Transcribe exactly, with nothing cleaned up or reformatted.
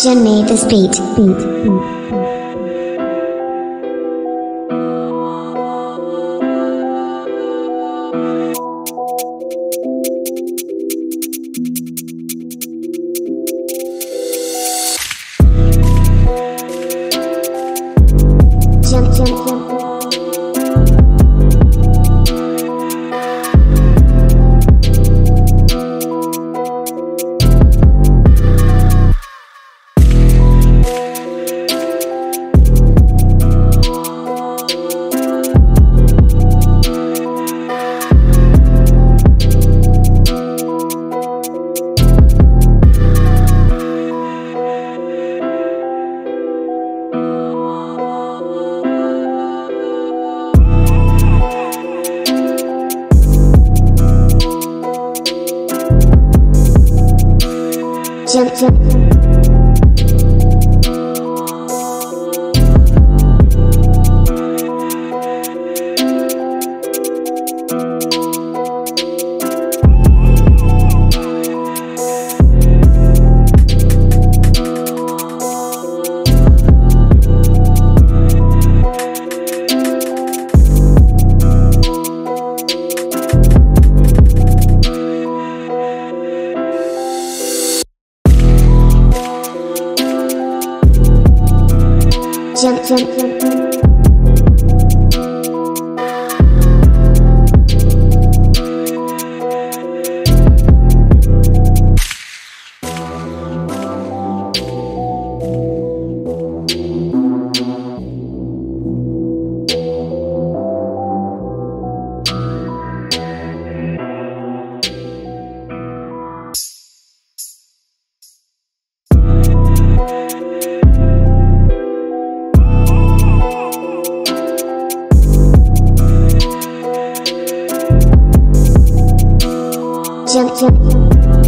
G three N made this beat. beat. Jump, jump, jump. Jump, jump, jump, jump. Jump, jump, jump.